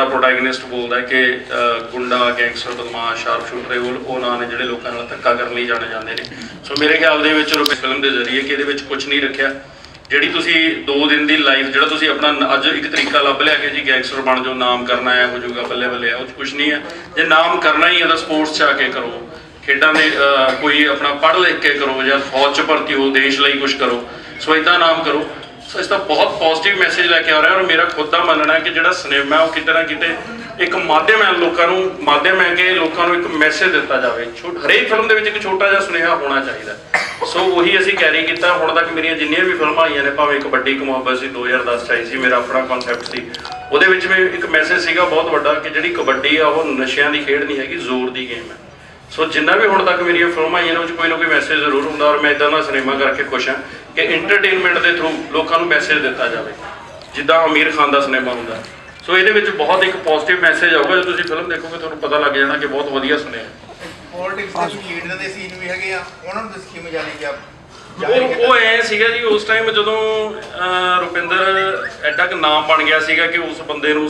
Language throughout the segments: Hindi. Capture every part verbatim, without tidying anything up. साडा प्रोटैगनिस्ट बोलता है कि गुंडा गैंगस्टर बदमाश शार्प शूटर उन्हों ने जोड़े लोगों का धक्का करने लिए जाने जाते हैं। सो मेरे ख्याल के फिल्म के जरिए कि ये कुछ नहीं रखा जी तुम दो दिन की लाइफ जो अपना अज एक तरीका लभ लिया कि जी गैंगस्टर बन जाओ नाम करना है हो जाऊगा बल्ले बल्ले है, कुछ नहीं है। जे नाम करना ही है तो स्पोर्ट्स से आके करो, खेडा ने कोई अपना पढ़ लिख के करो, या फौज च भर्ती हो, देश लिए कुछ करो। सो इदा नाम करो। सो so, इसका बहुत पॉजिटिव मैसेज लैके आ रहा है और मेरा खुद का मानना है कि जो सिनेमा है वो कितने ना कितने एक माध्यम है लोगों माध्यम है कि लोगों को एक मैसेज दिता जाए। छो हरेक फिल्म के एक छोटा जहा सुनेहा होना चाहिए। सो वही असी कैरी किया। हुण तक मेरिया जिन्नियां भी फिल्मां आईयां ने भावें कबड्डी एक मुहब्बत सी दो हज़ार दस च आई सी मेरा अपना कॉन्सैप्ट सी उहदे विच भी एक मैसेज सीगा बहुत वड्डा कि जिहड़ी कबड्डी आ वो नशियां दी खेड नहीं हैगी, जोर की गेम है। सो so, जिन्ना भी हुण तक मेरिया फिल्मां आईयां ने कोई ना कोई मैसेज जरूर हुंदा और मैं इदां दा सिनेमा करके खुश हाँ कि इंटरटेनमेंट के थ्रू लोगों को मैसेज दिता जाए जिदा आमिर खान का सिनेमा हुंदा। सो ये बहुत एक पॉजिटिव मैसेज आऊगा जो तुसीं फिल्म देखोगे तो पता लग जाना कि बहुत वधिया सुनेहा। वो ऐ सीगा जी उस टाइम जो रुपिंदर एडा क नाम बन गया सीगा कि उस बंदे नूं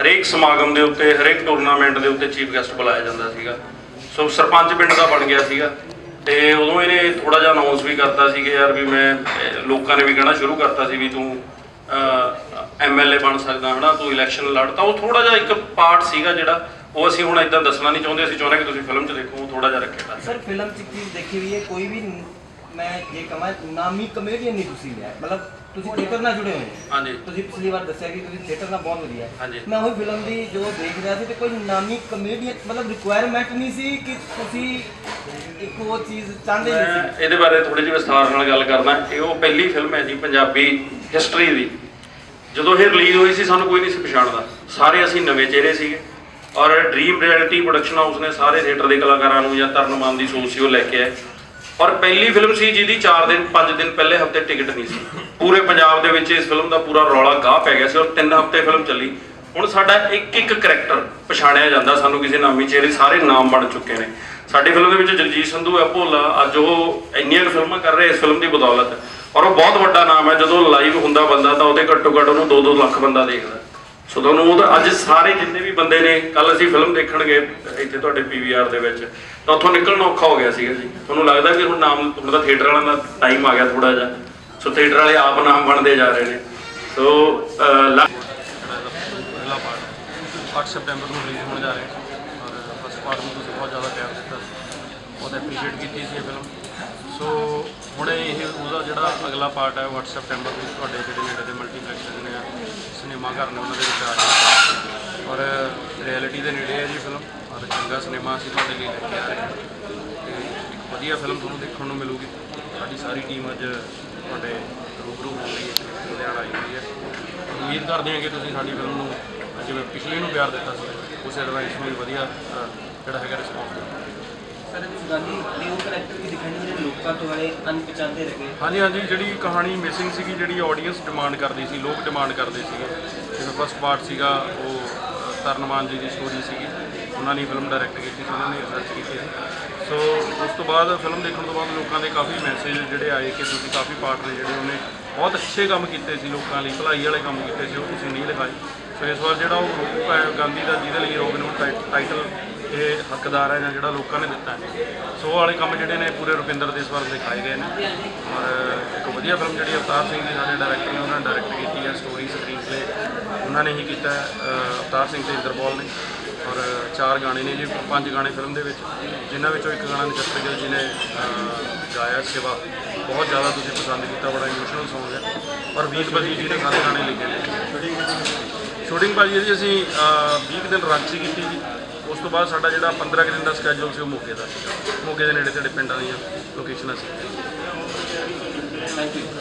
हरेक समागम के उत्ते हरेक टूरनामेंट के उत्ते चीफ गैस्ट बुलाया जाता सीगा। सो सरपंच पिंड का बन गया सीगा तो उदों इन्हें थोड़ा जहा अनाउंस भी करता सी कि यार भी मैं लोगों ने भी कहना शुरू करता सी भी तू एम एल ए बन सकदा है ना, तू इलैक्शन लड़। तो वो थोड़ा जहा एक पार्ट सीगा जिहड़ा वो असीं हुण इदां दसना नहीं चाहुंदे। असीं चाहुंदे कि तुसीं फिल्म च देखो थोड़ा जहा रखे। सर फिल्म च एक चीज़ देखी हुई है कोई भी मैं ये कहां नामी कॉमेडियन नहीं तुसीं है, मतलब तुसीं थिएटर नाल जुड़े होए। हां जी तुसीं पिछली बार दस्सिया कि तुसीं थिएटर नाल बहुत वधिया है। हां जी मैं ओही फिल्म दी जो देख रहा सी ते कोई नामी कॉमेडियन मतलब रिक्वायरमेंट नहीं सी कि तुसीं एक वो चीज़ चाहते नहीं। इहदे बारे थोड़ी जी विस्तार नाल गल करना। ये वो पहली फिल्म है जी पंजाबी हिस्टरी दी। जदों ये रिलीज़ हुई सी सानूं कोई नहीं सी पछाणदा, सारे असीं नवे चेहरे सीगे और ड्रीम रियलिटी प्रोडक्शन हाउस ने सारे थिएटर के कलाकारां नूं जां तरनमान दी सोच सी लैके आए। और पहली फिल्म सी जिहदी चार दिन पाँच दिन पहले हफ्ते टिकट नहीं सी पूरे पंजाब दे विच। इस फिल्म का पूरा रौला गाह पै गया सी और तीन हफ्ते फिल्म चली। हुण साडा एक एक करैक्टर पछाणिया जांदा, सानू किसी नामी चेहरे सारे नाम बन चुके हैं। साडी फिल्म दे विच जगजीत संधू है भोला, अज वो इन्नियां फिल्मां कर रहे इस फिल्म की बदौलत और वो बहुत वड्डा नाम है। जदों लाइव हुंदा बंदा तो उहदे घट्टो घट्ट उहनूं दो दो लख बंदा देखदा। सो तुहानूं वो अज सारे जिन्ने भी बंदे ने कल असीं फिल्म देखण गए इत्थे तुहाडे पी वी आर दे विच तो उत्थों निकलना औखा हो गया सीगा जी। तुहानूं लगदा कि हुण नाम थोड़ा थिएटर वाला दा टाइम आ गया थोड़ा जिहा। सो थिएटर वाले आप नाम बनते जा रहे हैं। सो पहला पार्ट आठ सितंबर को रिलीज होने जा रहे हैं और फर्स्ट पार्ट में तुसीं बहुत ज़्यादा प्यार दिता बहुत एप्रीशिएट की फिल्म। सो हुण यह उसका जिहड़ा अगला पार्ट है वो आठ सितंबर को तुहाडे जिहड़े नेड़े दे मल्टीप्लैक्स ने सिनेमा घर ने उन्होंने आ रहे और रियलिटी के नेड़े है जी फिल्म और चंगा सिनेमा असीं तुहाडे लई लैके आ रहे हैं। एक वधिया फिल्म तुहानूं देखण नूं मिलूगी। साडी सारी टीम अज ਤੁਹਾਡੇ ਰੂਬਰੂ ਹੋ ਰਹੀ ਹੈ ਲੁਧਿਆਣਾ ਆਈ ਹੋਈ ਹੈ। ਉਮੀਦ ਕਰਦੇ ਹਾਂ ਕਿ ਤੁਸੀਂ ਸਾਡੀ ਫਿਲਮ ਨੂੰ ਜਿਵੇਂ ਪਿਛਲੇ ਨੂੰ ਪਿਆਰ ਦਿੱਤਾ ਸੀ ਉਸੇ ਤਰ੍ਹਾਂ ਇਸ ਨੂੰ ਵੀ ਵਧੀਆ ਜਿਹੜਾ ਹੈਗਾ ਰਿਸਪੌਂਸ ਦਿੱਤਾ। ਸਰ ਇਹ ਗਾਨੀ ਨਿਊ ਕਰੈਕਟਰ ਵੀ ਦਿਖਾਣੀ ਜਿਹੜੇ ਲੋਕਾਂ ਤੋਂ ਵਾਲੇ ਅਣਪਛਾਣਦੇ ਰਹੇ। ਹਾਂਜੀ ਹਾਂਜੀ ਜਿਹੜੀ ਕਹਾਣੀ ਮਿਸਿੰਗ ਸੀਗੀ ਜਿਹੜੀ ਆਡੀਅੰਸ ਡਿਮਾਂਡ ਕਰਦੀ ਸੀ ਲੋਕ ਡਿਮਾਂਡ ਕਰਦੇ ਸੀਗੇ ਜਿਵੇਂ ਫਸਟ ਪਾਰਟ ਸੀਗਾ ਉਹ ਤਰਨਮਾਨ ਜੀ ਦੀ ਸਟੋਰੀ ਸੀਗੀ ਉਹਨਾਂ ਨੇ ਫਿਲਮ ਡਾਇਰੈਕਟ ਕੀਤੀ ਸੀ ਉਹਨਾਂ ਨੇ ਰਿਸਰਚ ਕੀਤੀ ਸੀ। सो so, उस तो बाद फिल्म देखने तो बाद लोगों के काफ़ी मैसेज जोड़े आए कि काफ़ी पार्ट ने जोड़े उन्हें बहुत अच्छे काम किए लोगों लिए भलाई वाले काम किए किसी नहीं लिखाए। सो so, इस बार जो गांधी का जिहदे लिए रॉबिनहुड टाइ टाइटल ये हकदार है जो लोगों ने दिता है। सो so, वाले काम जोड़े ने पूरे रुपिंदर के इस बार दिखाए गए हैं और एक वधिया फिल्म जी अवतार सिंह जी साडे डायरैक्टर ने उन्होंने डायरैक्ट की है। स्टोरी स्क्रीन प्ले उन्होंने ही किया अवतार सिंह ते इंद्रपाल ने और चार गाने ने जी पांच गाने फिल्म के जिन्होंने एक गाना नक्षत्र गिल जी ने गाया सेवा बहुत ज़्यादा तुझे पसंद किया बड़ा इमोशनल सॉन्ग है और बीत बजीत जी ने सारे गाने लिखे हैं। शूटिंग भाजी जी असी भी दिन रांची की थी। उस तो बाद साडा जिहड़ा पंद्रह दिन का स्कैजूल से मोगे का मोगे के नेड़े तेड़े पिंडां दी लोकेशनां सी।